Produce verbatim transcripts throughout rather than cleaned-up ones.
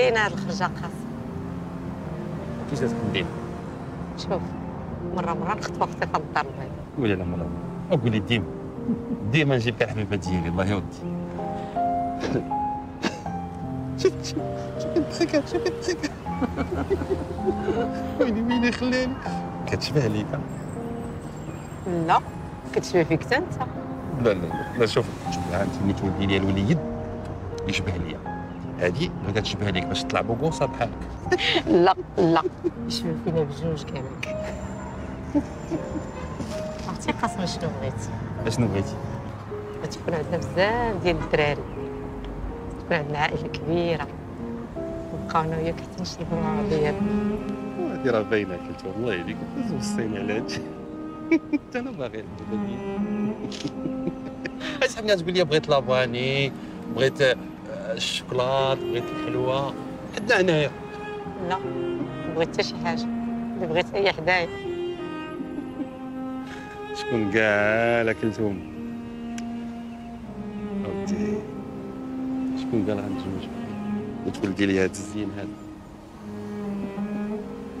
زوينه هاد الخرجه قاسم. كيفاش لازم ندير؟ شوف مره مره نخطفك في الدار البيضاء. قولي لها مره مره، قولي ديما ديما نجيب فيها الحبيبه ديالي الله يودي. شوف شوف شوف الضحكه، شوف الضحكه. ويلي ويلي خلاني كتشبه ليا. لا كتشبه فيك حتى انت. لا لا لا شوف شوف انت ملي تولدي ليا الوليد يشبه ليا، هادي ما كتشبه ليك باش تطلع بوكوصه بحالك. لا لا يشبه فينا بجوج كامل. عرفتي قاسم شنو بغيتي؟ اشنو بغيتي؟ تكون عندنا بزاف ديال الدراري، تكون عندنا عائله كبيره، نبقاو انا وياك حتى نشربوا العربيات. هادي راه باينه كنت والله يديك زوصيني على هادشي. حتى انا باغي اسحبني تقول لي بغيت لاباني، بغيت الشوكولات، بغيت الحلوه، حدنا هنايا. لا ما بغيت حتى شي حاجه، اللي بغيت اي حدايا. شكون كاع لكلتهم؟ اودي شكون قال غنتزوج وتولدي لي هاد الزين هذا؟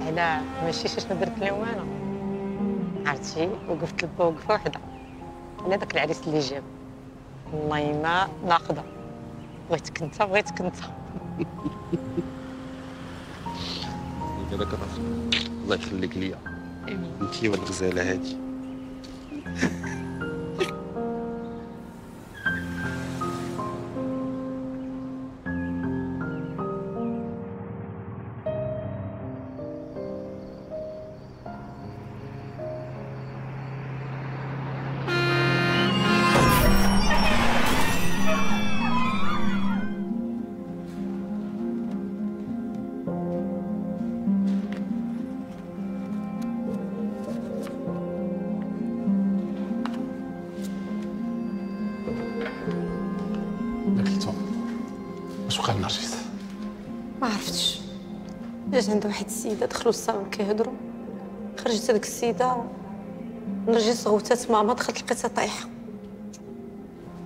علاه ماشي شي شنو درت اليوم انا؟ عرفتي وقفت لبا وقفه وحده، انا داك العريس اللي جاب والله ما ناخذه، بغيتك انت بغيتك انت. هذاك الراسك الله يخليك ليا. امين. انت والغزاله هادي. عند واحد السيده دخلوا الصالون كيهضروا، خرجت هذيك السيده نرجس غوتات ماما، دخلت لقيتها طايحه.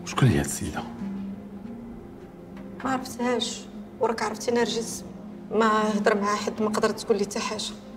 شكون هي هاد السيده؟ ما عرفتهاش، وراك عرفتي نرجس ما هضر معها حد، ما قدرت تقول لي حتى حاجه.